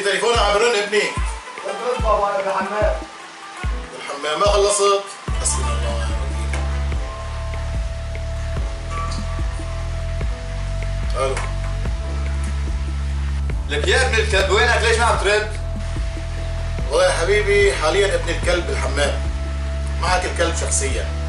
عندي تليفون عمران ابني. كنت بابا بالحمام. الحمام ما خلصت. حسبي الله ونعم الوكيل. الو. لك يا ابن الكلب وينك ليش ما عم ترد؟ والله يا حبيبي حاليا ابن الكلب بالحمام. معك الكلب شخصيا.